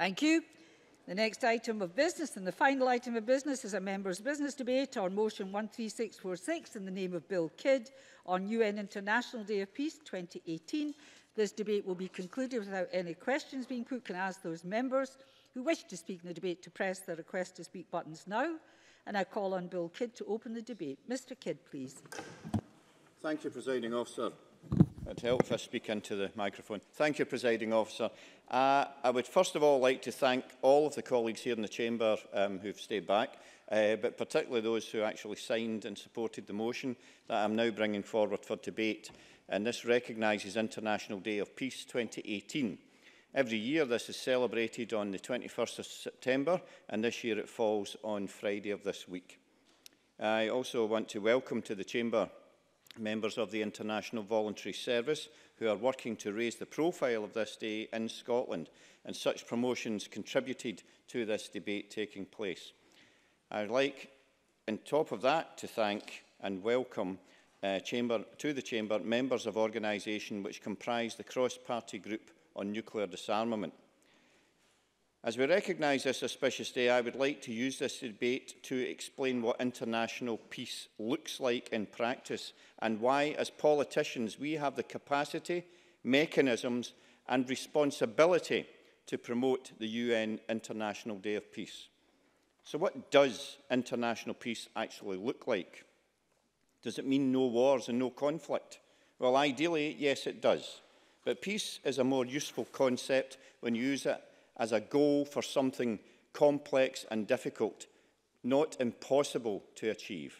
Thank you. The next item of business and the final item of business is a member's business debate on motion 13646 in the name of Bill Kidd on UN International Day of Peace 2018. This debate will be concluded without any questions being put. Can I ask those members who wish to speak in the debate to press their request to speak buttons now? And I call on Bill Kidd to open the debate. Mr Kidd, please. Thank you, Presiding Officer. It helps if I speak into the microphone. Thank you, Presiding Officer. I would first of all like to thank all of the colleagues here in the Chamber who have stayed back, but particularly those who actually signed and supported the motion that I am now bringing forward for debate. And this recognises International Day of Peace 2018. Every year this is celebrated on the 21st of September, and this year it falls on Friday of this week. I also want to welcome to the Chamber members of the International Voluntary Service who are working to raise the profile of this day in Scotland, and such promotions contributed to this debate taking place. I would like, on top of that, to thank and welcome to the Chamber members of organisations which comprise the cross-party group on nuclear disarmament. As we recognise this auspicious day, I would like to use this debate to explain what international peace looks like in practice and why, as politicians, we have the capacity, mechanisms and responsibility to promote the UN International Day of Peace. So what does international peace actually look like? Does it mean no wars and no conflict? Well, ideally, yes, it does. But peace is a more useful concept when you use it as a goal for something complex and difficult, not impossible to achieve.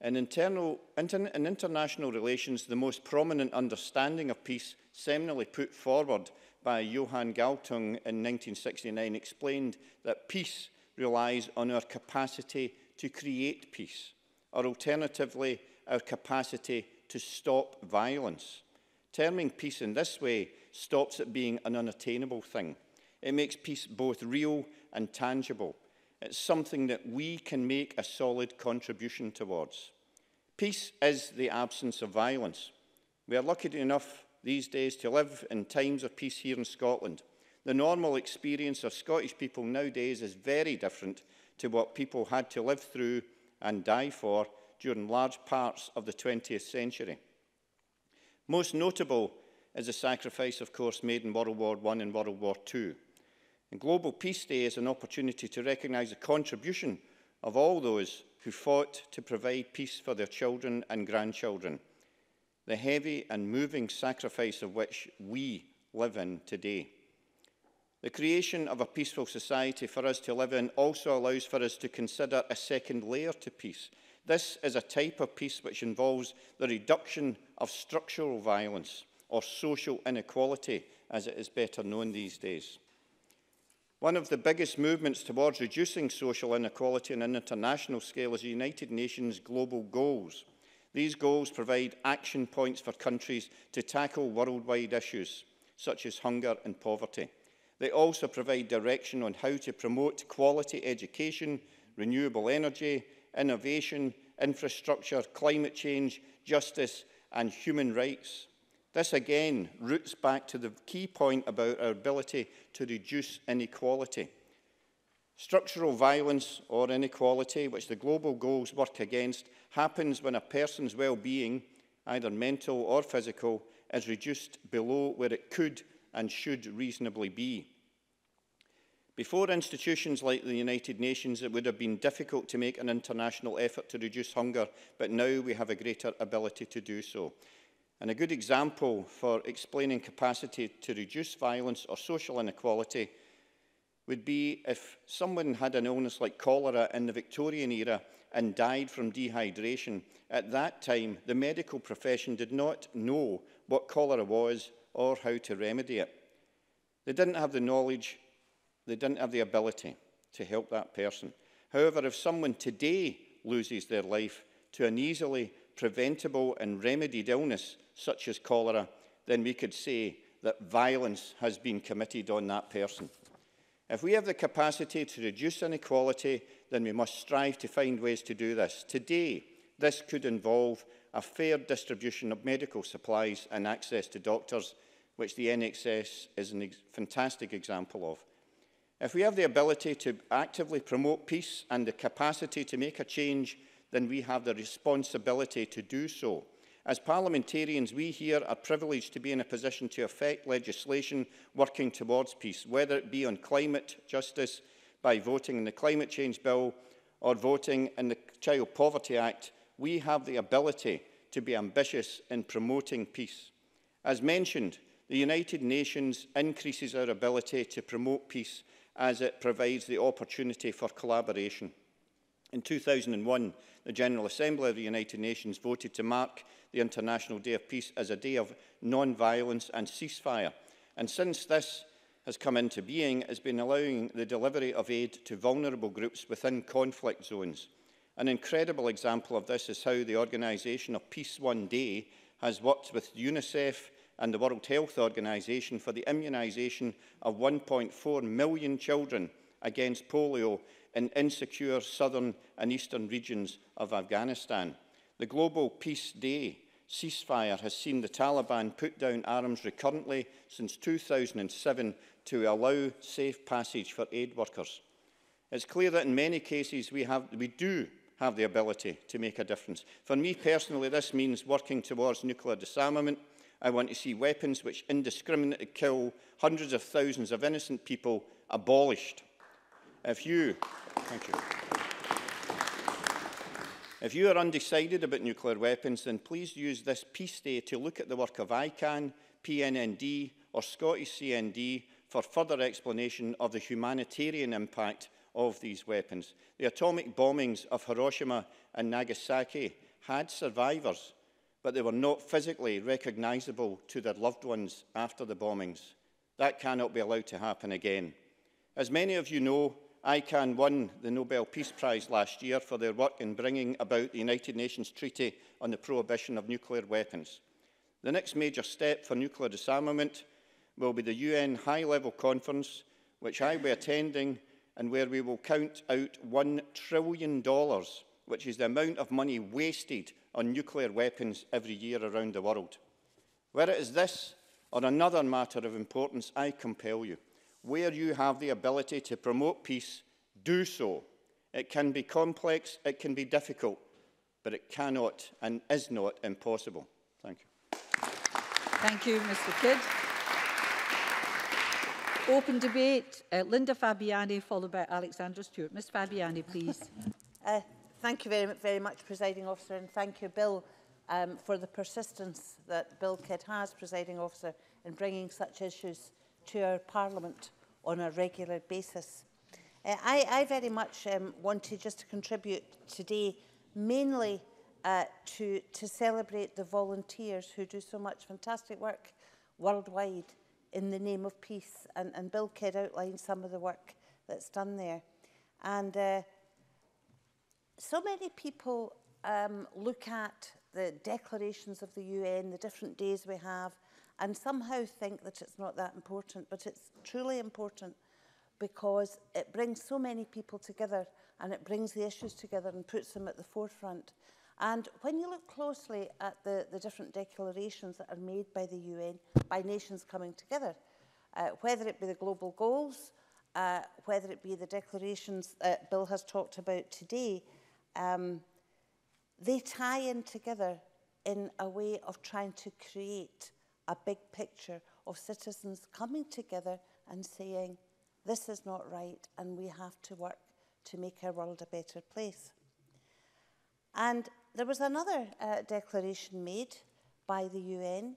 In international relations, the most prominent understanding of peace, seminally put forward by Johann Galtung in 1969, explained that peace relies on our capacity to create peace, or alternatively, our capacity to stop violence. Terming peace in this way stops it being an unattainable thing. It makes peace both real and tangible. It's something that we can make a solid contribution towards. Peace is the absence of violence. We are lucky enough these days to live in times of peace here in Scotland. The normal experience of Scottish people nowadays is very different to what people had to live through and die for during large parts of the 20th century. Most notable is the sacrifice, of course, made in World War I and World War II. And Global Peace Day is an opportunity to recognise the contribution of all those who fought to provide peace for their children and grandchildren, the heavy and moving sacrifice of which we live in today. The creation of a peaceful society for us to live in also allows for us to consider a second layer to peace. This is a type of peace which involves the reduction of structural violence, or social inequality, as it is better known these days. One of the biggest movements towards reducing social inequality on an international scale is the United Nations Global Goals. These goals provide action points for countries to tackle worldwide issues, such as hunger and poverty. They also provide direction on how to promote quality education, renewable energy, innovation, infrastructure, climate change, justice, and human rights. This again roots back to the key point about our ability to reduce inequality. Structural violence or inequality, which the global goals work against, happens when a person's well-being, either mental or physical, is reduced below where it could and should reasonably be. Before institutions like the United Nations, it would have been difficult to make an international effort to reduce hunger, but now we have a greater ability to do so. And a good example for explaining capacity to reduce violence or social inequality would be if someone had an illness like cholera in the Victorian era and died from dehydration. At that time, the medical profession did not know what cholera was or how to remedy it. They didn't have the knowledge, they didn't have the ability to help that person. However, if someone today loses their life to an easily preventable and remedied illness such as cholera, then we could say that violence has been committed on that person. If we have the capacity to reduce inequality, then we must strive to find ways to do this. Today, this could involve a fair distribution of medical supplies and access to doctors, which the NHS is a fantastic example of. If we have the ability to actively promote peace and the capacity to make a change, then we have the responsibility to do so. As parliamentarians, we here are privileged to be in a position to affect legislation working towards peace, whether it be on climate justice by voting in the Climate Change Bill or voting in the Child Poverty Act. We have the ability to be ambitious in promoting peace. As mentioned, the United Nations increases our ability to promote peace as it provides the opportunity for collaboration. In 2001, the General Assembly of the United Nations voted to mark the International Day of Peace as a day of non-violence and ceasefire. And since this has come into being, it has been allowing the delivery of aid to vulnerable groups within conflict zones. An incredible example of this is how the organisation of Peace One Day has worked with UNICEF and the World Health Organization for the immunization of 1.4 million children against polio in insecure southern and eastern regions of Afghanistan. The Global Peace Day ceasefire has seen the Taliban put down arms recurrently since 2007 to allow safe passage for aid workers. It's clear that in many cases we do have the ability to make a difference. For me personally, this means working towards nuclear disarmament. I want to see weapons which indiscriminately kill hundreds of thousands of innocent people abolished. If you are undecided about nuclear weapons, then please use this Peace Day to look at the work of ICAN, PNND or Scottish CND for further explanation of the humanitarian impact of these weapons. The atomic bombings of Hiroshima and Nagasaki had survivors, but they were not physically recognisable to their loved ones after the bombings. That cannot be allowed to happen again. As many of you know, ICAN won the Nobel Peace Prize last year for their work in bringing about the United Nations Treaty on the Prohibition of Nuclear Weapons. The next major step for nuclear disarmament will be the UN High-Level Conference, which I will be attending, and where we will count out $1 trillion, which is the amount of money wasted on nuclear weapons every year around the world. Whether it is this or another matter of importance, I compel you. Where you have the ability to promote peace, do so. It can be complex, it can be difficult, but it cannot and is not impossible. Thank you. Thank you, Mr. Kidd. Open debate. Linda Fabiani, followed by Alexander Stewart. Ms. Fabiani, please. Thank you very much, Presiding Officer, and thank you, Bill, for the persistence that Bill Kidd has, Presiding Officer, in bringing such issues to our Parliament on a regular basis. I very much wanted just to contribute today, mainly to celebrate the volunteers who do so much fantastic work worldwide in the name of peace, and Bill Kidd outlined some of the work that's done there. And so many people look at the declarations of the UN, the different days we have, and somehow think that it's not that important, but it's truly important because it brings so many people together and it brings the issues together and puts them at the forefront. And when you look closely at the different declarations that are made by the UN, by nations coming together, whether it be the global goals, whether it be the declarations that Bill has talked about today, they tie in together in a way of trying to create a big picture of citizens coming together and saying, this is not right and we have to work to make our world a better place. And there was another declaration made by the UN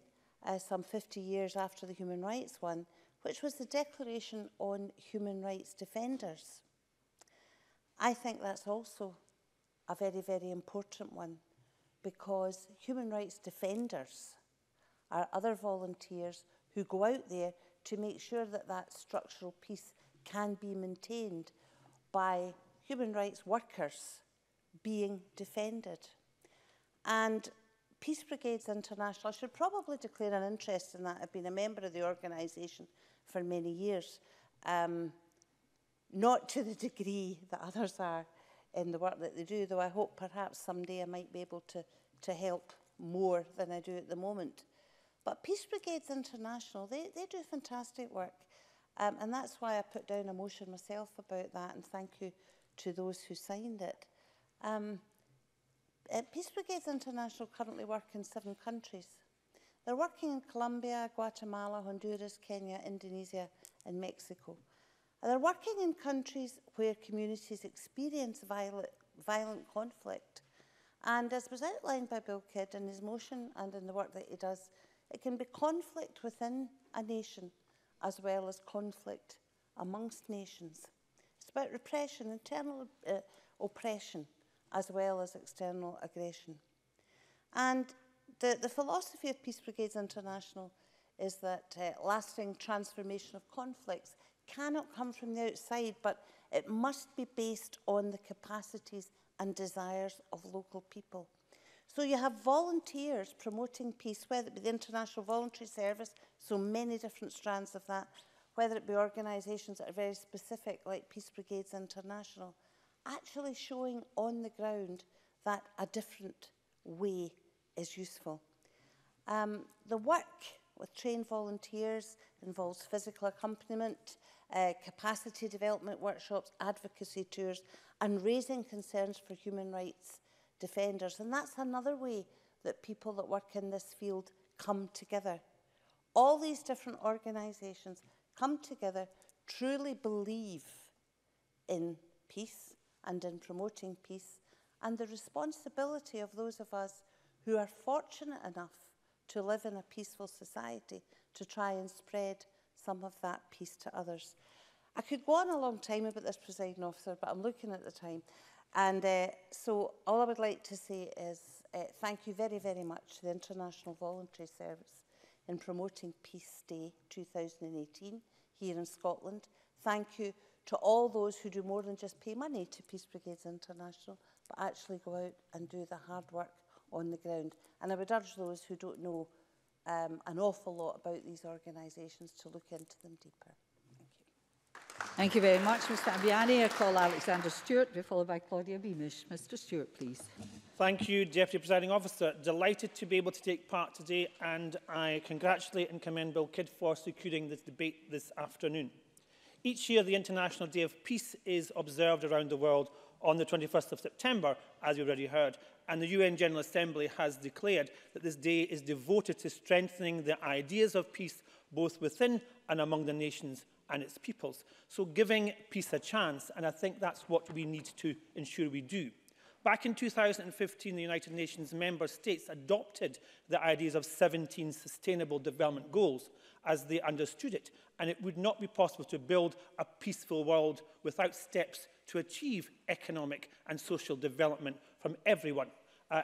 some 50 years after the human rights one, which was the Declaration on Human Rights Defenders. I think that's also a very, very important one because human rights defenders are other volunteers who go out there to make sure that that structural peace can be maintained by human rights workers being defended. And Peace Brigades International, I should probably declare an interest in that. I've been a member of the organisation for many years, not to the degree that others are in the work that they do, though I hope perhaps someday I might be able to help more than I do at the moment. But Peace Brigades International, they do fantastic work. And that's why I put down a motion myself about that, and thank you to those who signed it. Peace Brigades International currently work in 7 countries. They're working in Colombia, Guatemala, Honduras, Kenya, Indonesia and Mexico. They're working in countries where communities experience violent conflict. And as was outlined by Bill Kidd in his motion and in the work that he does, it can be conflict within a nation as well as conflict amongst nations. It's about repression, internal oppression, as well as external aggression. And the philosophy of Peace Brigades International is that lasting transformation of conflicts cannot come from the outside, but it must be based on the capacities and desires of local people. So you have volunteers promoting peace, whether it be the International Voluntary Service, so many different strands of that, whether it be organisations that are very specific, like Peace Brigades International, actually showing on the ground that a different way is useful. The work with trained volunteers involves physical accompaniment, capacity development workshops, advocacy tours, and raising concerns for human rights defenders. And that's another way that people that work in this field come together. All these different organisations come together, truly believe in peace and in promoting peace, and the responsibility of those of us who are fortunate enough to live in a peaceful society to try and spread some of that peace to others. I could go on a long time about this, Presiding Officer, but I'm looking at the time. And so all I would like to say is thank you very, very much to the International Voluntary Service in promoting Peace Day 2018 here in Scotland. Thank you to all those who do more than just pay money to Peace Brigades International, but actually go out and do the hard work on the ground. And I would urge those who don't know an awful lot about these organisations to look into them deeper. Thank you very much, Ms Fabiani. I call Alexander Stewart, be followed by Claudia Beamish. Mr Stewart, please. Thank you, Deputy Presiding Officer. Delighted to be able to take part today, and I congratulate and commend Bill Kidd for securing this debate this afternoon. Each year, the International Day of Peace is observed around the world on the 21st of September, as you already heard, and the UN General Assembly has declared that this day is devoted to strengthening the ideas of peace both within and among the nations and its peoples. So giving peace a chance, and I think that's what we need to ensure we do. Back in 2015, the United Nations member states adopted the ideas of 17 Sustainable Development Goals as they understood it, and it would not be possible to build a peaceful world without steps to achieve economic and social development from everyone,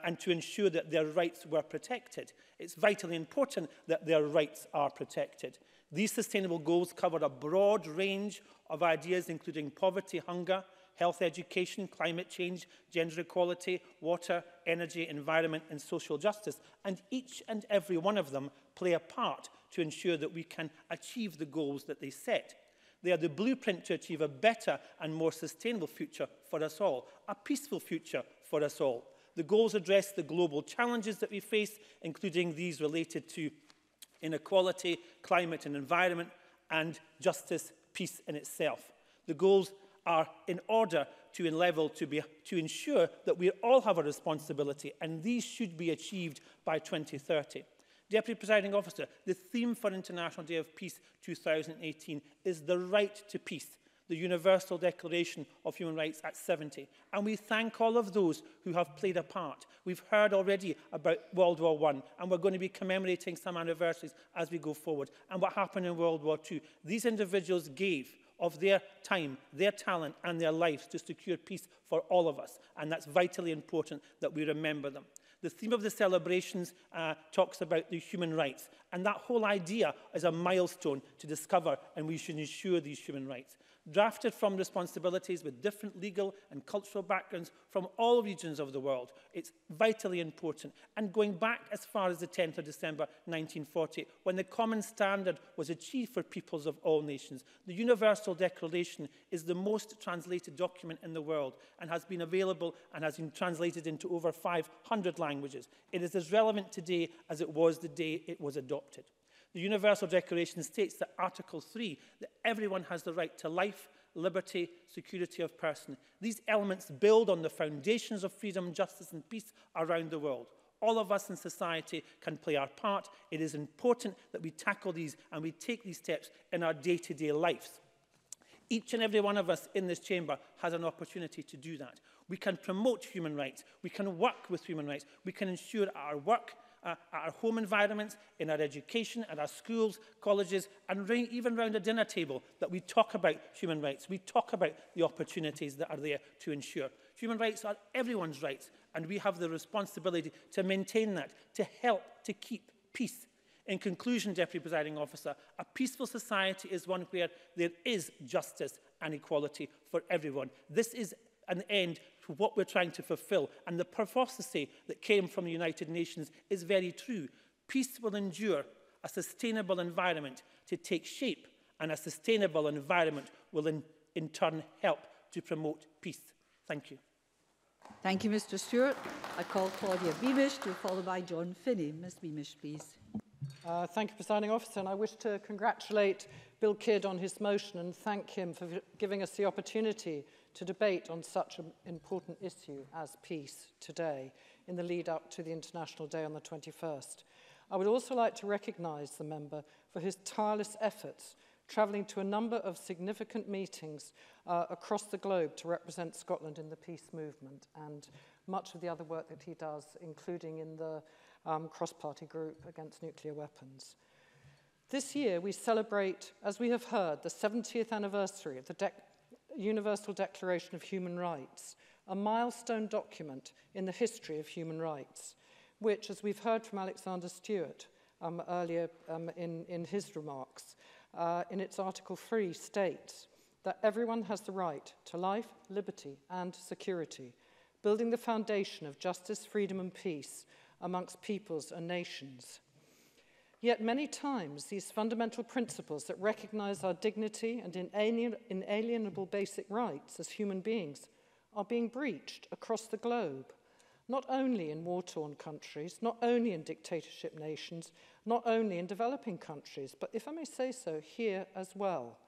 and to ensure that their rights were protected. It's vitally important that their rights are protected. These sustainable goals covered a broad range of ideas, including poverty, hunger, health, education, climate change, gender equality, water, energy, environment, and social justice. And each and every one of them play a part to ensure that we can achieve the goals that they set. They are the blueprint to achieve a better and more sustainable future for us all, a peaceful future for us all. The goals address the global challenges that we face, including these related to inequality, climate and environment, and justice, peace in itself. The goals are in order to ensure that we all have a responsibility, and these should be achieved by 2030. Deputy Presiding Officer, the theme for International Day of Peace 2018 is the right to peace, the Universal Declaration of Human Rights at 70. And we thank all of those who have played a part. We've heard already about World War I, and we're going to be commemorating some anniversaries as we go forward, and what happened in World War II. These individuals gave of their time, their talent, and their lives to secure peace for all of us, and that's vitally important that we remember them. The theme of the celebrations talks about the human rights, and that whole idea is a milestone to discover, and we should ensure these human rights. Drafted from responsibilities with different legal and cultural backgrounds from all regions of the world, it's vitally important. And going back as far as the 10th of December 1940, when the common standard was achieved for peoples of all nations, the Universal Declaration is the most translated document in the world and has been available and has been translated into over 500 languages. It is as relevant today as it was the day it was adopted. The Universal Declaration states that Article 3, that everyone has the right to life, liberty, security of person. These elements build on the foundations of freedom, justice and peace around the world. All of us in society can play our part. It is important that we tackle these and we take these steps in our day-to-day lives. Each and every one of us in this chamber has an opportunity to do that. We can promote human rights. We can work with human rights. We can ensure our work, at our home environments, in our education, at our schools, colleges, and even round a dinner table, that we talk about human rights. We talk about the opportunities that are there to ensure. Human rights are everyone's rights, and we have the responsibility to maintain that, to help to keep peace. In conclusion, Deputy Presiding Officer, a peaceful society is one where there is justice and equality for everyone. This is an end to what we're trying to fulfil, and the prophecy that came from the United Nations is very true. Peace will endure, a sustainable environment to take shape, and a sustainable environment will in turn help to promote peace. Thank you. Thank you, Mr. Stewart. I call Claudia Beamish to follow by John Finney. Ms. Beamish, please. Thank you, Presiding Officer, and I wish to congratulate Bill Kidd on his motion and thank him for giving us the opportunity to debate on such an important issue as peace today in the lead up to the International Day on the 21st. I would also like to recognise the member for his tireless efforts, travelling to a number of significant meetings across the globe to represent Scotland in the peace movement, and much of the other work that he does, including in the cross-party group against nuclear weapons. This year we celebrate, as we have heard, the 70th anniversary of the Universal Declaration of Human Rights, a milestone document in the history of human rights, which, as we've heard from Alexander Stewart earlier in his remarks, in its Article 3 states that everyone has the right to life, liberty and security, building the foundation of justice, freedom and peace amongst peoples and nations. Yet many times these fundamental principles that recognise our dignity and inalienable basic rights as human beings are being breached across the globe, not only in war-torn countries, not only in dictatorship nations, not only in developing countries, but if I may say so, here as well.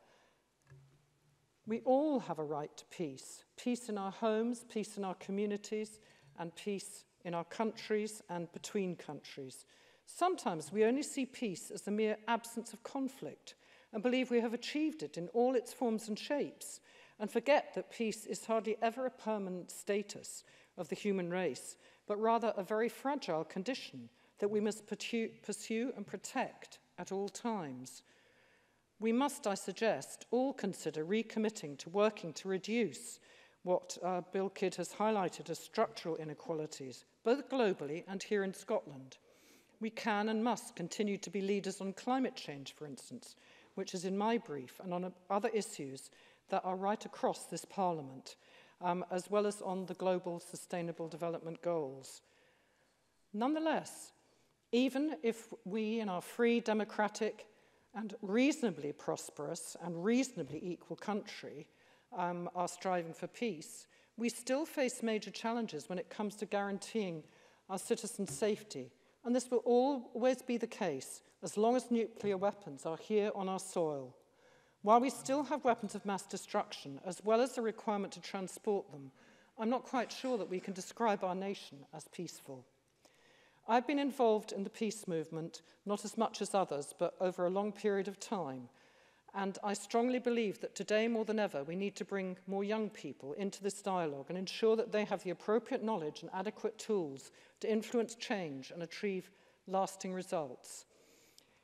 We all have a right to peace, peace in our homes, peace in our communities, and peace in our countries and between countries. Sometimes we only see peace as the mere absence of conflict and believe we have achieved it in all its forms and shapes, and forget that peace is hardly ever a permanent status of the human race, but rather a very fragile condition that we must pursue and protect at all times. We must, I suggest, all consider recommitting to working to reduce what Bill Kidd has highlighted as structural inequalities, both globally and here in Scotland. We can and must continue to be leaders on climate change, for instance, which is in my brief, and on other issues that are right across this Parliament, as well as on the global sustainable development goals. Nonetheless, even if we in our free, democratic and reasonably prosperous and reasonably equal country are striving for peace, we still face major challenges when it comes to guaranteeing our citizens' safety. And this will always be the case as long as nuclear weapons are here on our soil. While we still have weapons of mass destruction, as well as the requirement to transport them, I'm not quite sure that we can describe our nation as peaceful. I've been involved in the peace movement, not as much as others, but over a long period of time. And I strongly believe that today, more than ever, we need to bring more young people into this dialogue and ensure that they have the appropriate knowledge and adequate tools to influence change and achieve lasting results.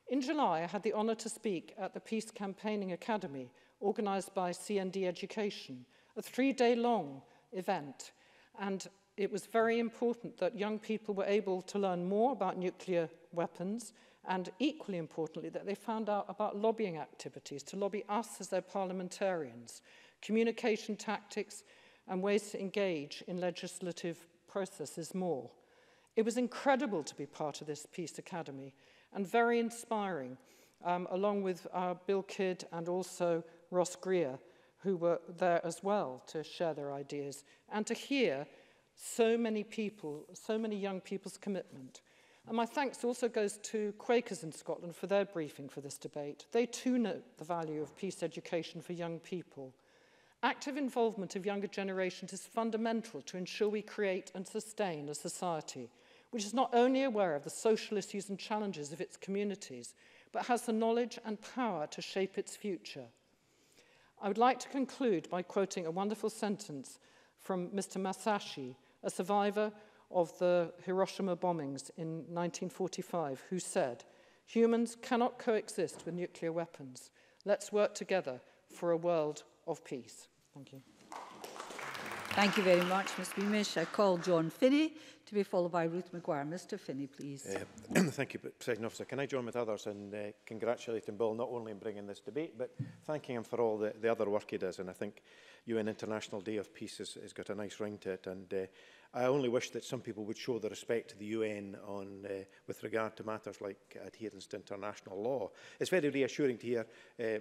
In July, I had the honour to speak at the Peace Campaigning Academy, organised by CND Education, a three-day-long event. And it was very important that young people were able to learn more about nuclear weapons, and equally importantly, that they found out about lobbying activities to lobby us as their parliamentarians, communication tactics and ways to engage in legislative processes more. It was incredible to be part of this Peace Academy and very inspiring, along with Bill Kidd and also Ross Greer, who were there as well to share their ideas and to hear so many young people's commitment. And my thanks also goes to Quakers in Scotland for their briefing for this debate. They too note the value of peace education for young people. Active involvement of younger generations is fundamental to ensure we create and sustain a society which is not only aware of the social issues and challenges of its communities, but has the knowledge and power to shape its future. I would like to conclude by quoting a wonderful sentence from Mr. Masashi, a survivor of the Hiroshima bombings in 1945, who said, "Humans cannot coexist with nuclear weapons. Let's work together for a world of peace." Thank you. Thank you very much, Ms. Beamish. I call John Finney to be followed by Ruth Maguire. Mr. Finney, please. Thank you, President Officer. Can I join with others in congratulating Bill not only in bringing this debate, but thanking him for all the other work he does. And I think UN International Day of Peace has got a nice ring to it. And I only wish that some people would show the respect to the UN on, with regard to matters like adherence to international law. It's very reassuring to hear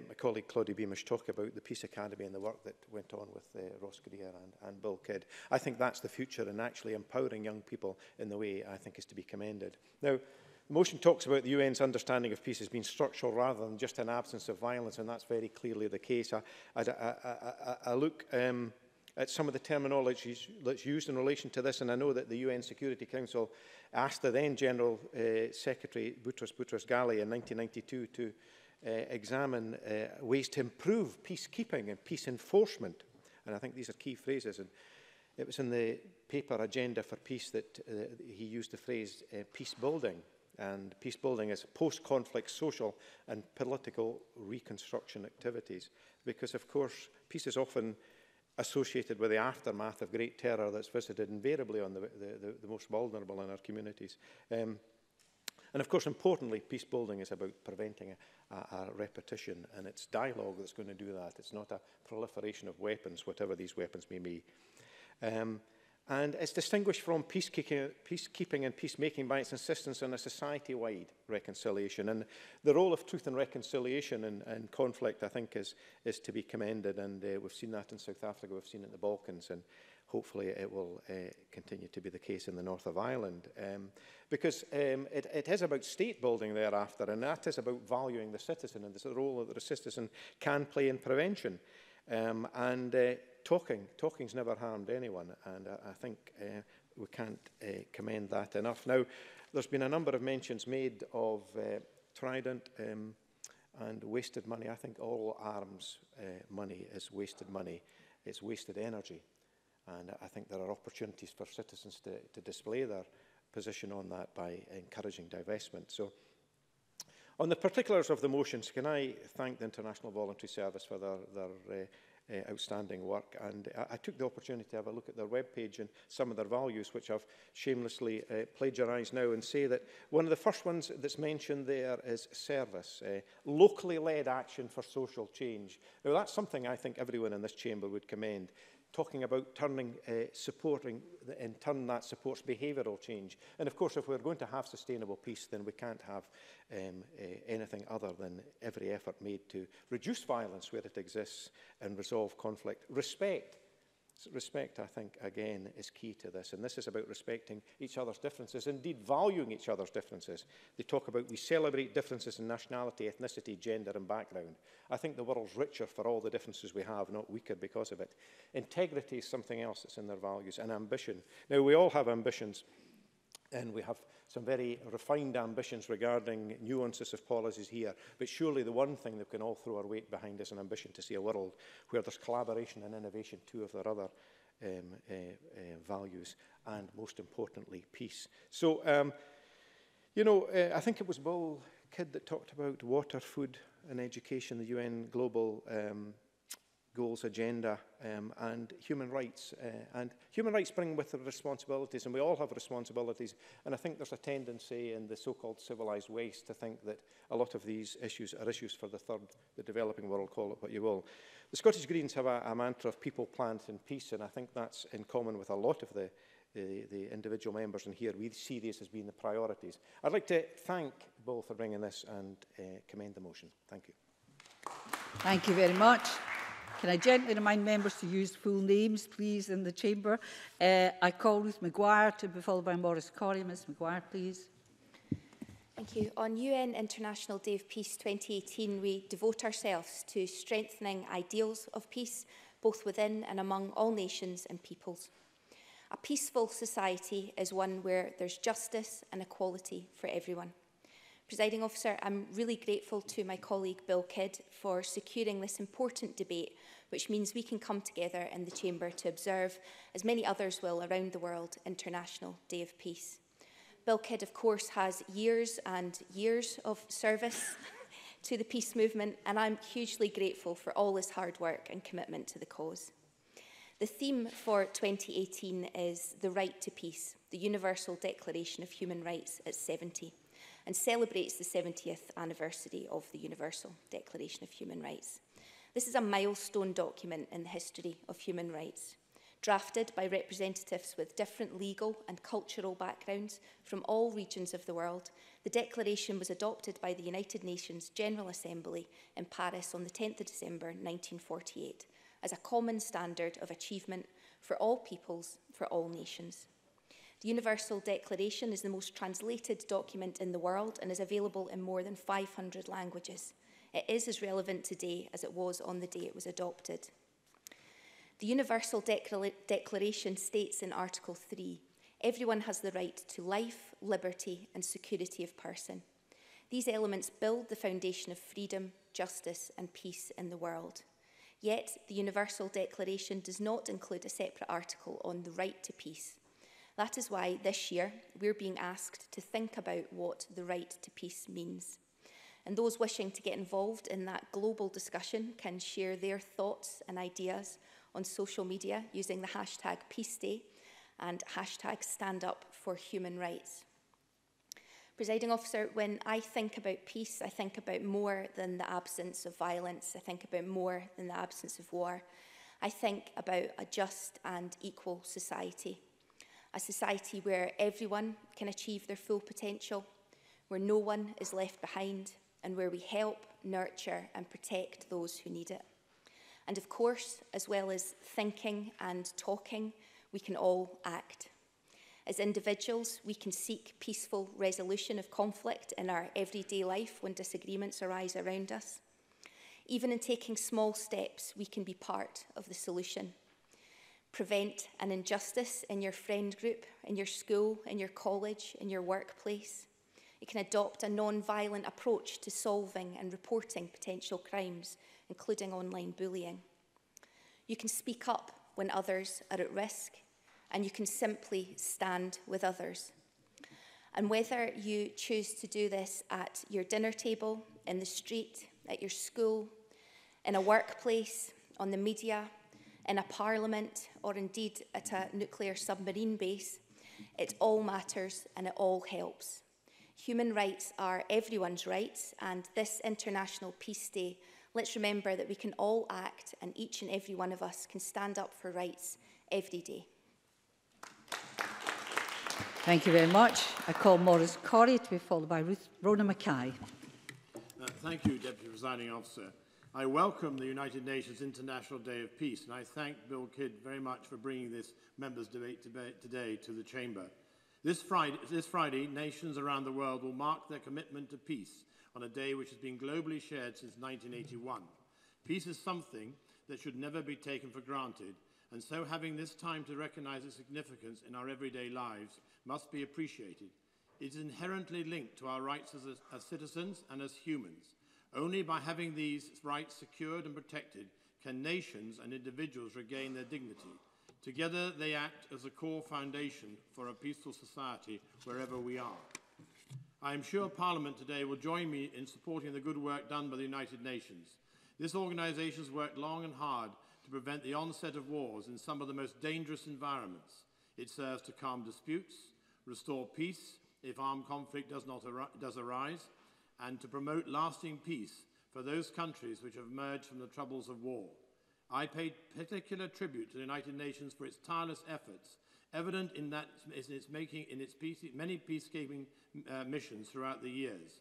my colleague Claudia Beamish talk about the Peace Academy and the work that went on with Ross Greer and Bill Kidd. I think that's the future, and actually empowering young people in the way I think is to be commended. Now, the motion talks about the UN's understanding of peace as being structural rather than just an absence of violence, and that's very clearly the case. I look at some of the terminology that's used in relation to this, and I know that the UN Security Council asked the then General Secretary Boutros-Ghali in 1992 to examine ways to improve peacekeeping and peace enforcement, and I think these are key phrases. And it was in the paper Agenda for Peace that he used the phrase peace building, and peace building is post-conflict social and political reconstruction activities, because of course peace is often associated with the aftermath of great terror that's visited invariably on the most vulnerable in our communities. And of course, importantly, peace building is about preventing a repetition, and it's dialogue that's going to do that. It's not a proliferation of weapons, whatever these weapons may be. And it's distinguished from peacekeeping and peacemaking by its insistence on a society-wide reconciliation. And the role of truth and reconciliation and conflict, I think, is to be commended. And we've seen that in South Africa, we've seen it in the Balkans, and hopefully it will continue to be the case in the north of Ireland. Because it is about state building thereafter, and that is about valuing the citizen and the role that the citizen can play in prevention. Talking's never harmed anyone, and I think we can't commend that enough. Now, there's been a number of mentions made of Trident and wasted money. I think all arms money is wasted money. It's wasted energy, and I think there are opportunities for citizens to display their position on that by encouraging divestment. So, on the particulars of the motions, can I thank the International Voluntary Service for their outstanding work, and I took the opportunity to have a look at their webpage and some of their values, which I've shamelessly plagiarised now, and say that one of the first ones that's mentioned there is service, locally led action for social change. Now that's something I think everyone in this chamber would commend, talking about supporting, in turn that supports behavioural change. And of course, if we're going to have sustainable peace, then we can't have anything other than every effort made to reduce violence where it exists and resolve conflict. Respect, I think, again, is key to this. And this is about respecting each other's differences, indeed valuing each other's differences. They talk about we celebrate differences in nationality, ethnicity, gender and background. I think the world's richer for all the differences we have, not weaker because of it. Integrity is something else that's in their values, and ambition. Now, we all have ambitions, and we have some very refined ambitions regarding nuances of policies here, but surely the one thing that we can all throw our weight behind is an ambition to see a world where there's collaboration and innovation, two of their other values, and most importantly, peace. So, I think it was Bill Kidd that talked about water, food and education, the UN Global Goals agenda, and human rights. And human rights bring with them responsibilities, and we all have responsibilities. And I think there's a tendency in the so-called civilized West to think that a lot of these issues are issues for the developing world, call it what you will. The Scottish Greens have a mantra of people, planet and peace, and I think that's in common with a lot of the individual members in here. We see these as being the priorities. I'd like to thank Bill for bringing this and commend the motion. Thank you. Thank you very much. Can I gently remind members to use full names, please, in the chamber? I call Ruth Maguire to be followed by Maurice Corry. Ms Maguire, please. Thank you. On UN International Day of Peace 2018, we devote ourselves to strengthening ideals of peace, both within and among all nations and peoples. A peaceful society is one where there's justice and equality for everyone. Presiding Officer, I'm really grateful to my colleague Bill Kidd for securing this important debate, which means we can come together in the Chamber to observe, as many others will around the world, International Day of Peace. Bill Kidd, of course, has years and years of service to the peace movement, and I'm hugely grateful for all his hard work and commitment to the cause. The theme for 2018 is The Right to Peace, the Universal Declaration of Human Rights at 70, and celebrates the 70th anniversary of the Universal Declaration of Human Rights. This is a milestone document in the history of human rights, drafted by representatives with different legal and cultural backgrounds from all regions of the world. The declaration was adopted by the United Nations General Assembly in Paris on the 10th of December 1948 as a common standard of achievement for all peoples, for all nations. The Universal Declaration is the most translated document in the world and is available in more than 500 languages. It is as relevant today as it was on the day it was adopted. The Universal Declaration states in Article 3, everyone has the right to life, liberty and security of person. These elements build the foundation of freedom, justice and peace in the world. Yet, the Universal Declaration does not include a separate article on the right to peace. That is why this year we're being asked to think about what the right to peace means. And those wishing to get involved in that global discussion can share their thoughts and ideas on social media using the hashtag #PeaceDay and hashtag #StandUpForHumanRights. Presiding Officer, when I think about peace, I think about more than the absence of violence. I think about more than the absence of war. I think about a just and equal society, a society where everyone can achieve their full potential, where no one is left behind, and where we help, nurture and protect those who need it. And of course, as well as thinking and talking, we can all act. As individuals, we can seek peaceful resolution of conflict in our everyday life when disagreements arise around us. Even in taking small steps, we can be part of the solution. Prevent an injustice in your friend group, in your school, in your college, in your workplace. It can adopt a non-violent approach to solving and reporting potential crimes, including online bullying. You can speak up when others are at risk, and you can simply stand with others. And whether you choose to do this at your dinner table, in the street, at your school, in a workplace, on the media, in a parliament, or indeed at a nuclear submarine base, it all matters and it all helps. Human rights are everyone's rights, and this International Peace Day, let's remember that we can all act, and each and every one of us can stand up for rights every day. Thank you very much. I call Maurice Corry to be followed by Rona Mackay. Thank you, Deputy Presiding Officer. I welcome the United Nations International Day of Peace, and I thank Bill Kidd very much for bringing this members' debate today to the Chamber. This Friday, nations around the world will mark their commitment to peace on a day which has been globally shared since 1981. Peace is something that should never be taken for granted, and so having this time to recognize its significance in our everyday lives must be appreciated. It is inherently linked to our rights as citizens and as humans. Only by having these rights secured and protected can nations and individuals regain their dignity. Together, they act as a core foundation for a peaceful society wherever we are. I am sure Parliament today will join me in supporting the good work done by the United Nations. This organisation has worked long and hard to prevent the onset of wars in some of the most dangerous environments. It serves to calm disputes, restore peace if armed conflict does arise, and to promote lasting peace for those countries which have emerged from the troubles of war. I paid particular tribute to the United Nations for its tireless efforts, evident in its many peacekeeping missions throughout the years.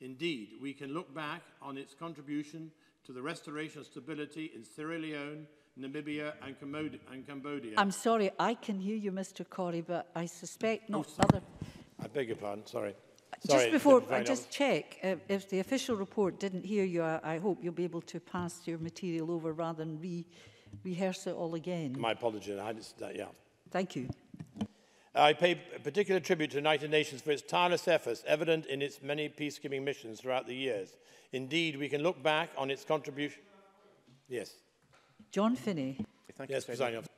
Indeed, we can look back on its contribution to the restoration of stability in Sierra Leone, Namibia and Cambodia. I'm sorry, I can hear you, Mr. Corry, but I suspect not other... I beg your pardon, sorry. Sorry, just before I just check, if the official report didn't hear you, I hope you'll be able to pass your material over rather than rehearse it all again. My apologies. Thank you. I pay particular tribute to the United Nations for its tireless efforts, evident in its many peacekeeping missions throughout the years. Indeed, we can look back on its contribution. Yes. John Finney. Thank you, Presiding Officer.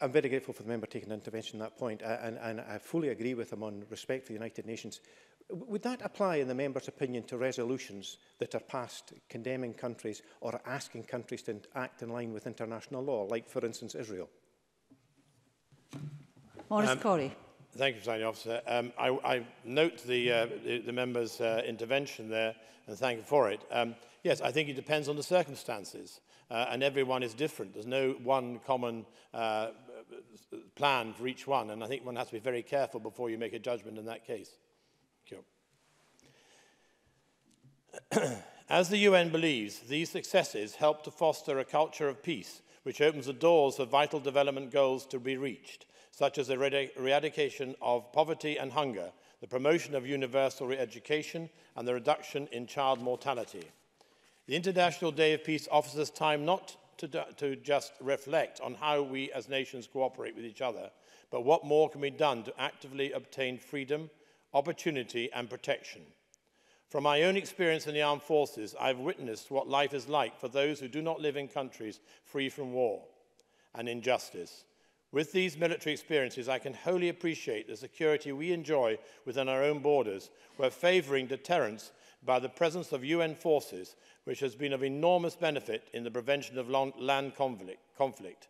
I'm very grateful for the member taking an intervention at that point, and I fully agree with him on respect for the United Nations. Would that apply, in the member's opinion, to resolutions that are passed condemning countries or asking countries to act in line with international law, like, for instance, Israel? Maurice Corry. Thank you, Presiding Officer. I note the member's intervention there and thank him for it. Yes, I think it depends on the circumstances, and everyone is different. There's no one common plan for each one, and I think one has to be very careful before you make a judgment in that case. Thank you. As the UN believes, these successes help to foster a culture of peace, which opens the doors for vital development goals to be reached, such as the eradication of poverty and hunger, the promotion of universal education, and the reduction in child mortality. The International Day of Peace offers us time not to just reflect on how we as nations cooperate with each other, but what more can be done to actively obtain freedom, opportunity, and protection. From my own experience in the armed forces, I've witnessed what life is like for those who do not live in countries free from war and injustice. With these military experiences, I can wholly appreciate the security we enjoy within our own borders, where favouring deterrence by the presence of UN forces, which has been of enormous benefit in the prevention of land conflict.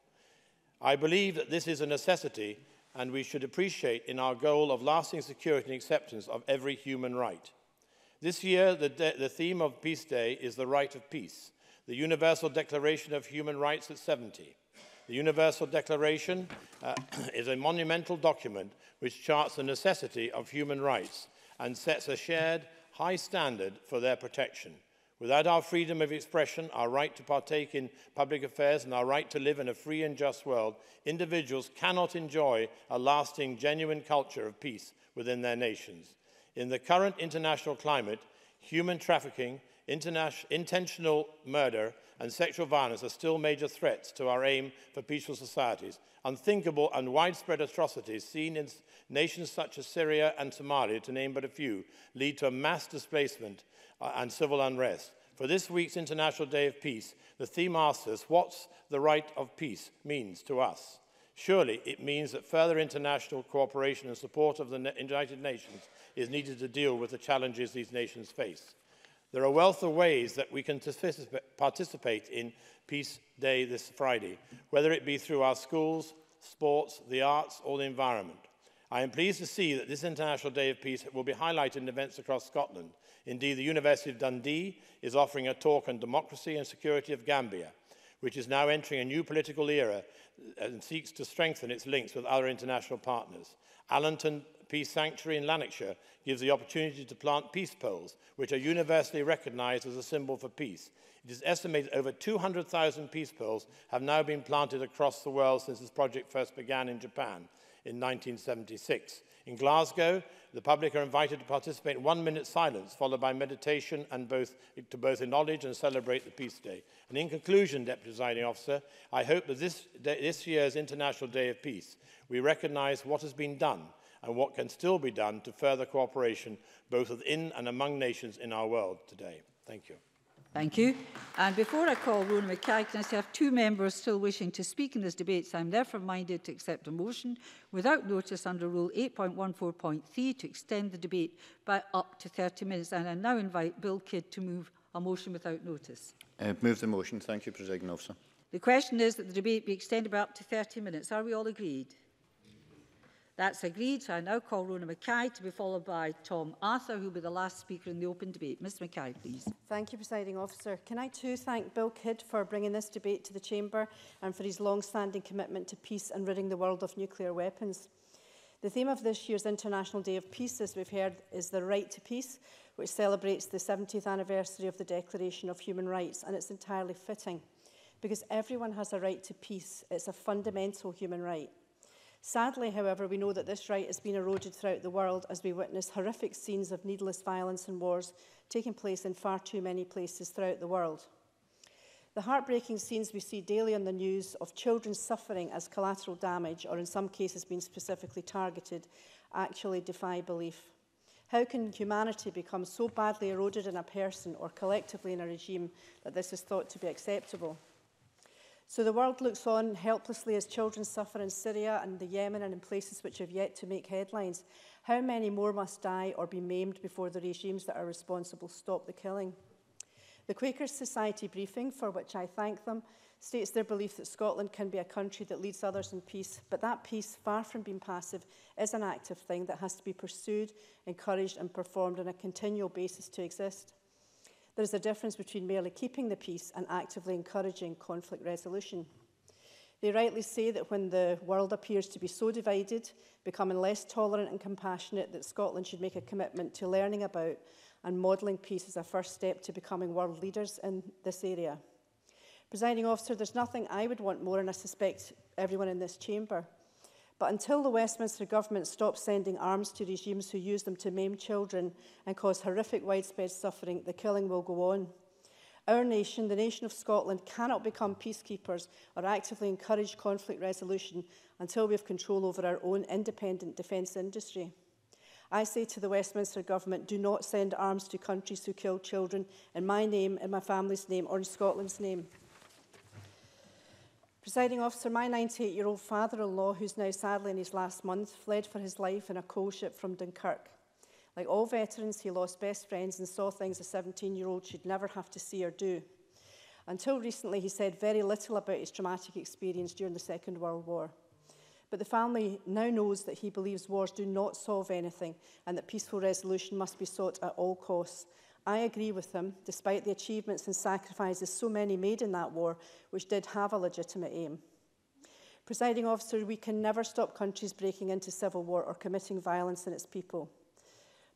I believe that this is a necessity, and we should appreciate in our goal of lasting security and acceptance of every human right. This year, the theme of Peace Day is the right of peace, the Universal Declaration of Human Rights at 70. The Universal Declaration is a monumental document which charts the necessity of human rights and sets a shared high standard for their protection. Without our freedom of expression, our right to partake in public affairs, and our right to live in a free and just world, individuals cannot enjoy a lasting, genuine culture of peace within their nations. In the current international climate, human trafficking, intentional murder and sexual violence are still major threats to our aim for peaceful societies. Unthinkable and widespread atrocities seen in nations such as Syria and Somalia, to name but a few, lead to a mass displacement and civil unrest. For this week's International Day of Peace, the theme asks us what the right of peace means to us. Surely it means that further international cooperation and support of the United Nations is needed to deal with the challenges these nations face. There are a wealth of ways that we can participate in Peace Day this Friday, whether it be through our schools, sports, the arts, or the environment. I am pleased to see that this International Day of Peace will be highlighted in events across Scotland. Indeed, the University of Dundee is offering a talk on democracy and security of Gambia, which is now entering a new political era and seeks to strengthen its links with other international partners. Allenton Peace Sanctuary in Lanarkshire gives the opportunity to plant peace poles, which are universally recognised as a symbol for peace. It is estimated over 200,000 peace poles have now been planted across the world since this project first began in Japan in 1976. In Glasgow, the public are invited to participate in 1-minute silence, followed by meditation and to both acknowledge and celebrate the Peace Day. And in conclusion, Deputy Presiding Officer, I hope that this year's International Day of Peace, we recognise what has been done and what can still be done to further cooperation both within and among nations in our world today. Thank you. Thank you. And before I call Rona Mackay, can I say I have two members still wishing to speak in this debate, so I'm therefore minded to accept a motion without notice under Rule 8.14.3 to extend the debate by up to 30 minutes. And I now invite Bill Kidd to move a motion without notice. Move the motion. Thank you, Presiding Officer. The question is that the debate be extended by up to 30 minutes. Are we all agreed? That's agreed. So I now call Rona Mackay to be followed by Tom Arthur, who will be the last speaker in the open debate. Ms Mackay, please. Thank you, Presiding Officer. Can I too thank Bill Kidd for bringing this debate to the Chamber and for his long-standing commitment to peace and ridding the world of nuclear weapons. The theme of this year's International Day of Peace, as we've heard, is the right to peace, which celebrates the 70th anniversary of the Declaration of Human Rights, and it's entirely fitting because everyone has a right to peace. It's a fundamental human right. Sadly, however, we know that this right has been eroded throughout the world as we witness horrific scenes of needless violence and wars taking place in far too many places throughout the world. The heartbreaking scenes we see daily on the news of children suffering as collateral damage, or in some cases being specifically targeted, actually defy belief. How can humanity become so badly eroded in a person or collectively in a regime that this is thought to be acceptable? So the world looks on helplessly as children suffer in Syria and the Yemen and in places which have yet to make headlines. How many more must die or be maimed before the regimes that are responsible stop the killing? The Quaker Society briefing, for which I thank them, states their belief that Scotland can be a country that leads others in peace, but that peace, far from being passive, is an active thing that has to be pursued, encouraged and performed on a continual basis to exist. There is a difference between merely keeping the peace and actively encouraging conflict resolution. They rightly say that when the world appears to be so divided, becoming less tolerant and compassionate, that Scotland should make a commitment to learning about and modelling peace as a first step to becoming world leaders in this area. Presiding Officer, there's nothing I would want more, and I suspect everyone in this chamber. But until the Westminster government stops sending arms to regimes who use them to maim children and cause horrific widespread suffering, the killing will go on. Our nation, the nation of Scotland, cannot become peacekeepers or actively encourage conflict resolution until we have control over our own independent defence industry. I say to the Westminster government, do not send arms to countries who kill children in my name, in my family's name, or in Scotland's name. Presiding Officer, my 98-year-old father-in-law, who's now sadly in his last month, fled for his life in a coal ship from Dunkirk. Like all veterans, he lost best friends and saw things a 17-year-old should never have to see or do. Until recently, he said very little about his traumatic experience during the Second World War. But the family now knows that he believes wars do not solve anything and that peaceful resolution must be sought at all costs. I agree with him, despite the achievements and sacrifices so many made in that war, which did have a legitimate aim. Presiding Officer, we can never stop countries breaking into civil war or committing violence in its people.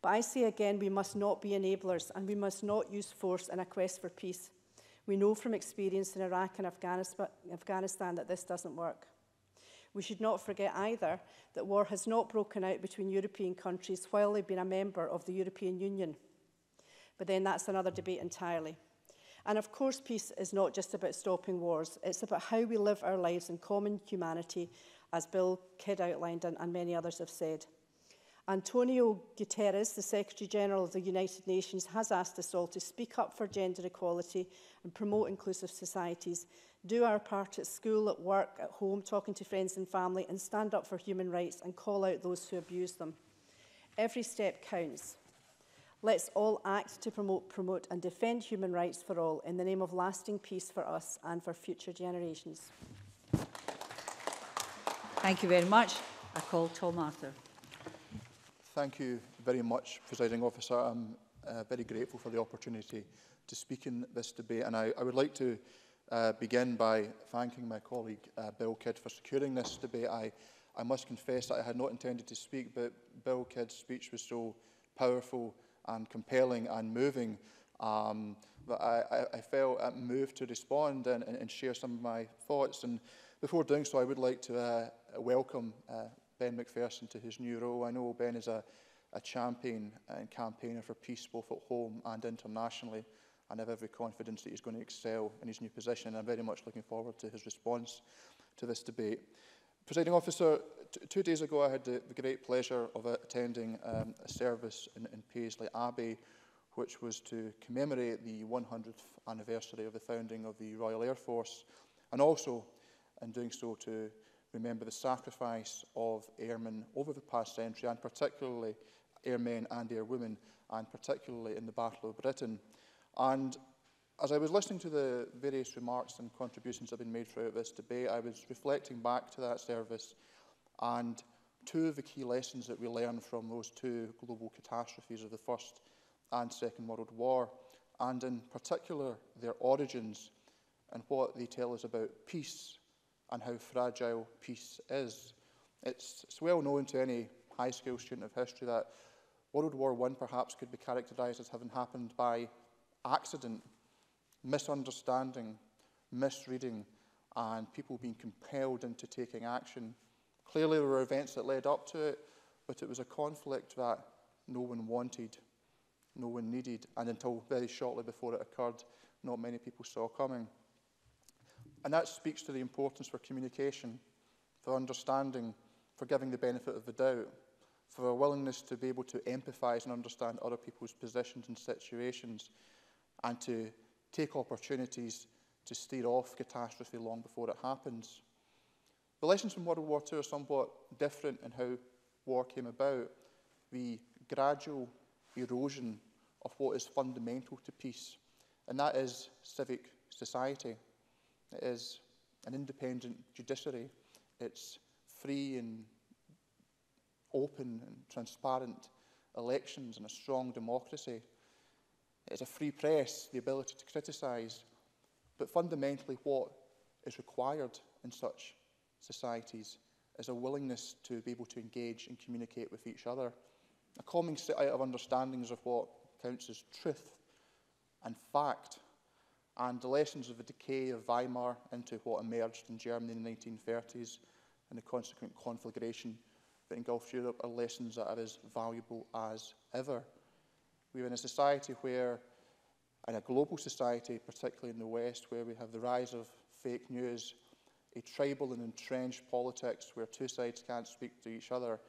But I say again, we must not be enablers and we must not use force in a quest for peace. We know from experience in Iraq and Afghanistan that this doesn't work. We should not forget either that war has not broken out between European countries while they've been a member of the European Union. But then that's another debate entirely. And of course, peace is not just about stopping wars. It's about how we live our lives in common humanity, as Bill Kidd outlined and many others have said. Antonio Guterres, the Secretary General of the United Nations, has asked us all to speak up for gender equality and promote inclusive societies. Do our part at school, at work, at home, talking to friends and family, and stand up for human rights and call out those who abuse them. Every step counts. Let's all act to promote and defend human rights for all in the name of lasting peace for us and for future generations. Thank you very much. I call Tom Arthur. Thank you very much, Presiding Officer. I'm very grateful for the opportunity to speak in this debate, and I would like to begin by thanking my colleague Bill Kidd for securing this debate. I must confess that I had not intended to speak, but Bill Kidd's speech was so powerful and compelling and moving that I felt moved to respond and share some of my thoughts. And before doing so, I would like to welcome Ben McPherson to his new role. I know Ben is a champion and campaigner for peace both at home and internationally. And I have every confidence that he's going to excel in his new position, and I'm very much looking forward to his response to this debate. Presiding Officer, 2 days ago I had the great pleasure of attending a service in Paisley Abbey, which was to commemorate the 100th anniversary of the founding of the Royal Air Force, and also, in doing so, to remember the sacrifice of airmen over the past century, and particularly airmen and airwomen, and particularly in the Battle of Britain. And as I was listening to the various remarks and contributions that have been made throughout this debate, I was reflecting back to that service and two of the key lessons that we learned from those two global catastrophes of the First and Second World War, and in particular their origins and what they tell us about peace and how fragile peace is. It's well known to any high-school student of history that World War I perhaps could be characterised as having happened by accident, misunderstanding, misreading, and people being compelled into taking action. Clearly there were events that led up to it, but it was a conflict that no one wanted, no one needed, and until very shortly before it occurred, not many people saw coming. And that speaks to the importance for communication, for understanding, for giving the benefit of the doubt, for a willingness to be able to empathise and understand other people's positions and situations, and to take opportunities to steer off catastrophe long before it happens. The lessons from World War II are somewhat different in how war came about. The gradual erosion of what is fundamental to peace, and that is civic society. It is an independent judiciary. It's free and open and transparent elections and a strong democracy. It's a free press, the ability to criticise, but fundamentally what is required in such societies is a willingness to be able to engage and communicate with each other, a common set out of understandings of what counts as truth and fact, and the lessons of the decay of Weimar into what emerged in Germany in the 1930s and the consequent conflagration that engulfed Europe are lessons that are as valuable as ever. We're in a society where, in a global society, particularly in the West, where we have the rise of fake news, a tribal and entrenched politics where two sides can't speak to each other,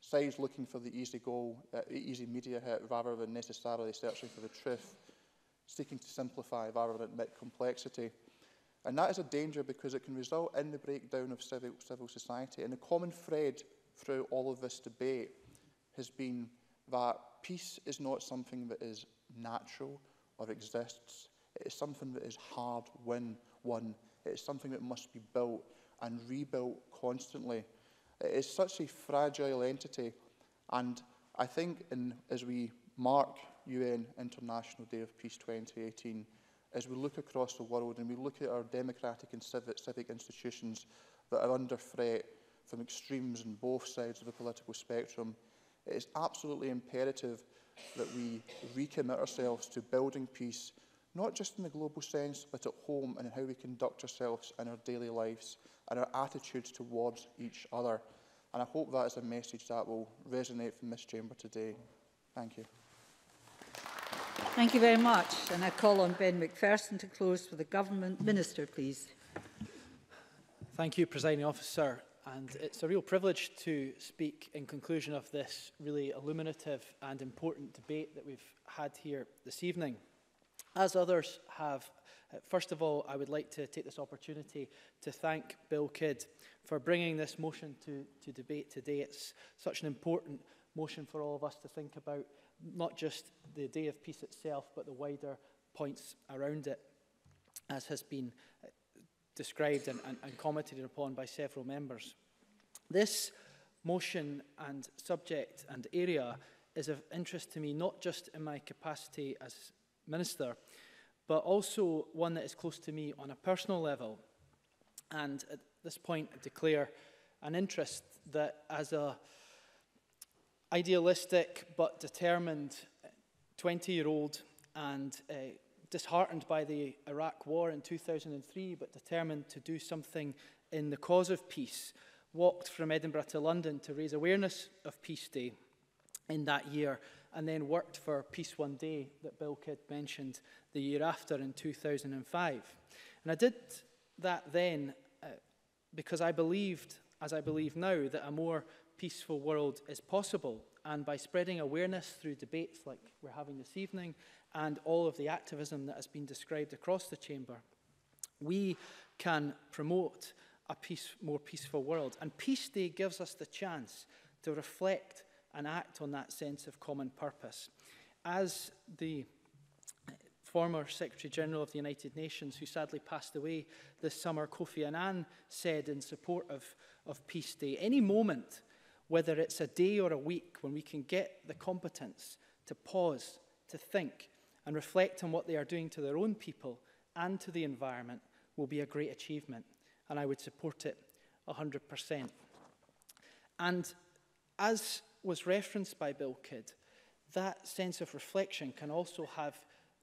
sides looking for the easy goal, easy media hit, rather than necessarily searching for the truth, seeking to simplify rather than admit complexity. And that is a danger because it can result in the breakdown of civil society. And the common thread through all of this debate has been that peace is not something that is natural or exists. It is something that is hard-won. It is something that must be built and rebuilt constantly. It is such a fragile entity, and I think as we mark UN International Day of Peace 2018, as we look across the world and we look at our democratic and civic institutions that are under threat from extremes on both sides of the political spectrum, it is absolutely imperative that we recommit ourselves to building peace, not just in the global sense, but at home and in how we conduct ourselves in our daily lives and our attitudes towards each other. And I hope that is a message that will resonate from this chamber today. Thank you. Thank you very much. And I call on Ben McPherson to close with the government. Minister, please. Thank you, Presiding Officer. And it's a real privilege to speak in conclusion of this really illuminative and important debate that we've had here this evening. As others have, first of all, I would like to take this opportunity to thank Bill Kidd for bringing this motion to debate today. It's such an important motion for all of us to think about, not just the Day of Peace itself, but the wider points around it, as has been described and commented upon by several members. This motion and subject and area is of interest to me, not just in my capacity as Minister, but also one that is close to me on a personal level. And at this point, I declare an interest that, as an idealistic but determined 20-year-old and disheartened by the Iraq War in 2003, but determined to do something in the cause of peace, walked from Edinburgh to London to raise awareness of Peace Day in that year, and then worked for Peace One Day that Bill Kidd mentioned the year after in 2005. And I did that then because I believed, as I believe now, that a more peaceful world is possible. And by spreading awareness through debates like we're having this evening and all of the activism that has been described across the chamber, we can promote a more peaceful world. And Peace Day gives us the chance to reflect and act on that sense of common purpose. As the former Secretary-General of the United Nations, who sadly passed away this summer, Kofi Annan, said in support of Peace Day, any moment, whether it's a day or a week, when we can get the competence to pause, to think, and reflect on what they are doing to their own people and to the environment will be a great achievement, and I would support it 100%. And as was referenced by Bill Kidd, that sense of reflection can also have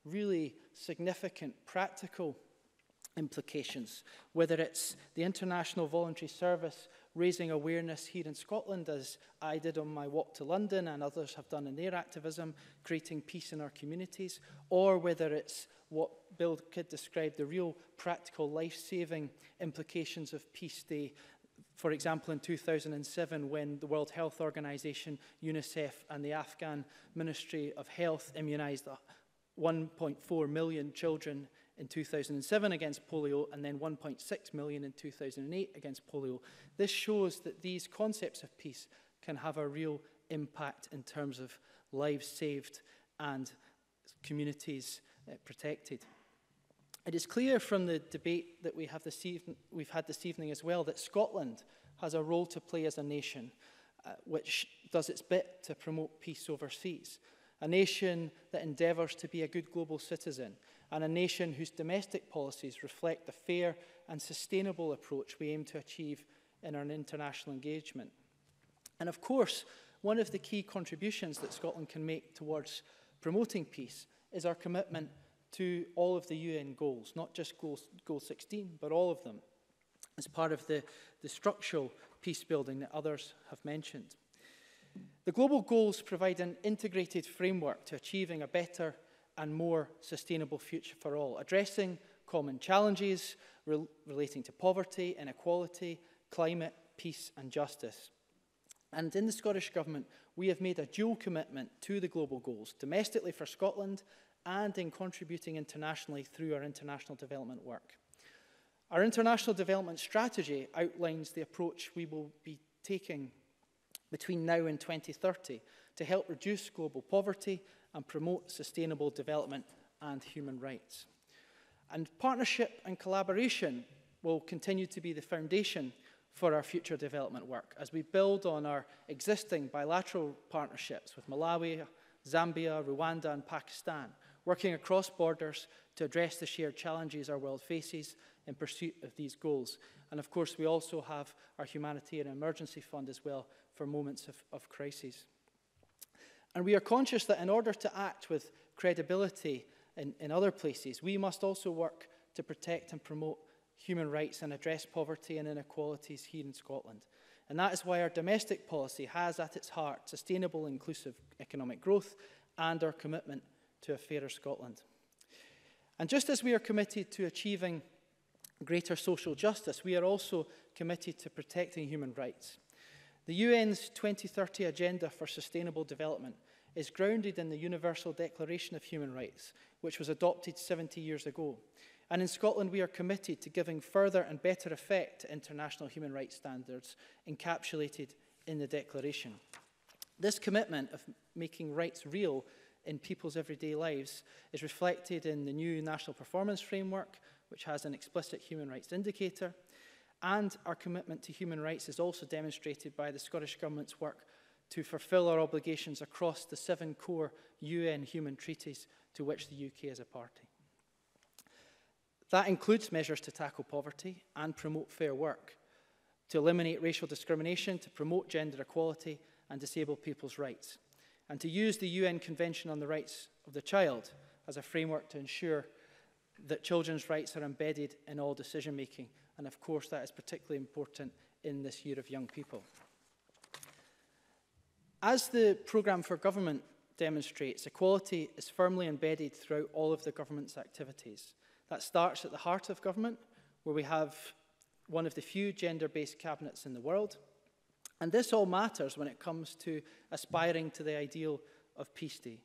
really significant practical implications, whether it's the International Voluntary Service raising awareness here in Scotland, as I did on my walk to London and others have done in their activism, creating peace in our communities, or whether it's what Bill Kidd described, the real practical life-saving implications of Peace Day. For example, in 2007, when the World Health Organization, UNICEF, and the Afghan Ministry of Health immunized 1.4 million children in 2007 against polio, and then 1.6 million in 2008 against polio. This shows that these concepts of peace can have a real impact in terms of lives saved and communities protected. It is clear from the debate that we've had this evening as well that Scotland has a role to play as a nation, which does its bit to promote peace overseas. A nation that endeavours to be a good global citizen, and a nation whose domestic policies reflect the fair and sustainable approach we aim to achieve in our international engagement. And of course, one of the key contributions that Scotland can make towards promoting peace is our commitment to all of the UN goals, not just Goal 16, but all of them, as part of the structural peace building that others have mentioned. The global goals provide an integrated framework to achieving a better and more sustainable future for all, addressing common challenges relating to poverty, inequality, climate, peace and justice. And in the Scottish Government, we have made a dual commitment to the global goals, domestically for Scotland, and in contributing internationally through our international development work. Our international development strategy outlines the approach we will be taking between now and 2030 to help reduce global poverty and promote sustainable development and human rights. And partnership and collaboration will continue to be the foundation for our future development work as we build on our existing bilateral partnerships with Malawi, Zambia, Rwanda and Pakistan, working across borders to address the shared challenges our world faces in pursuit of these goals. And of course, we also have our Humanitarian Emergency Fund as well for moments of crises. And we are conscious that in order to act with credibility in other places, we must also work to protect and promote human rights and address poverty and inequalities here in Scotland. And that is why our domestic policy has at its heart sustainable, inclusive economic growth and our commitment to a fairer Scotland. And just as we are committed to achieving greater social justice, we are also committed to protecting human rights. The UN's 2030 Agenda for Sustainable Development is grounded in the Universal Declaration of Human Rights, which was adopted 70 years ago. And in Scotland, we are committed to giving further and better effect to international human rights standards encapsulated in the Declaration. This commitment of making rights real in people's everyday lives is reflected in the new National Performance Framework, which has an explicit human rights indicator, and our commitment to human rights is also demonstrated by the Scottish Government's work to fulfil our obligations across the 7 core UN human treaties to which the UK is a party. That includes measures to tackle poverty and promote fair work, to eliminate racial discrimination, to promote gender equality and disabled people's rights, and to use the UN Convention on the Rights of the Child as a framework to ensure that children's rights are embedded in all decision-making. And of course, that is particularly important in this year of young people. As the Programme for Government demonstrates, equality is firmly embedded throughout all of the government's activities. That starts at the heart of government, where we have one of the few gender-based cabinets in the world. And this all matters when it comes to aspiring to the ideal of Peace Day,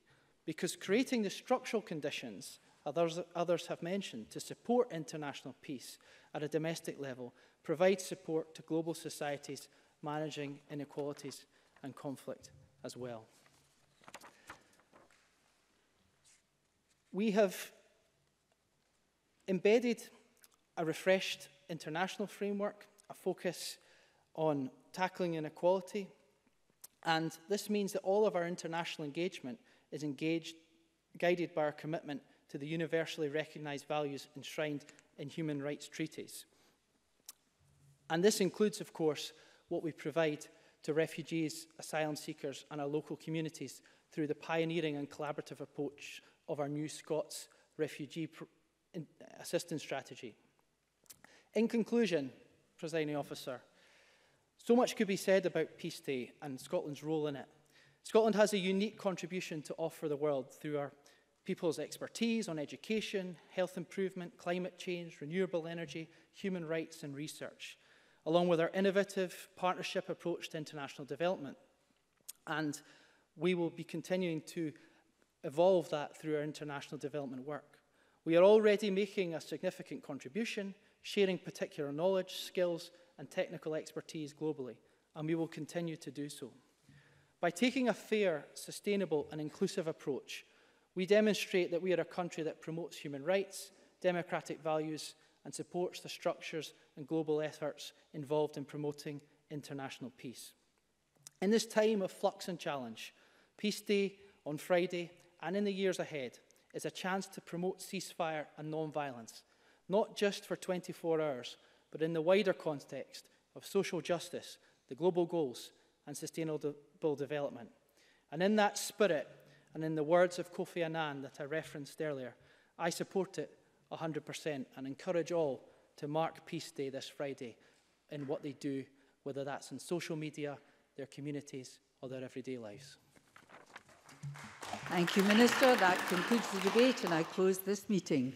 because creating the structural conditions others have mentioned to support international peace at a domestic level provides support to global societies managing inequalities and conflict as well. We have embedded a refreshed international framework, a focus on tackling inequality, and this means that all of our international engagement is guided by our commitment to the universally recognised values enshrined in human rights treaties. And this includes, of course, what we provide to refugees, asylum seekers and our local communities through the pioneering and collaborative approach of our New Scots Refugee Assistance Strategy. In conclusion, Presiding Officer, So much could be said about Peace Day and Scotland's role in it. Scotland has a unique contribution to offer the world through our people's expertise on education, health improvement, climate change, renewable energy, human rights and research, along with our innovative partnership approach to international development. And we will be continuing to evolve that through our international development work. We are already making a significant contribution, sharing particular knowledge, skills and technical expertise globally, and we will continue to do so. By taking a fair, sustainable and inclusive approach, we demonstrate that we are a country that promotes human rights, democratic values, and supports the structures and global efforts involved in promoting international peace. In this time of flux and challenge, Peace Day on Friday and in the years ahead is a chance to promote ceasefire and non-violence, not just for 24 hours, but in the wider context of social justice, the global goals, and sustainable development. And in that spirit, and in the words of Kofi Annan that I referenced earlier, I support it 100% and encourage all to mark Peace Day this Friday in what they do, whether that's in social media, their communities, or their everyday lives. Thank you, Minister. That concludes the debate and I close this meeting.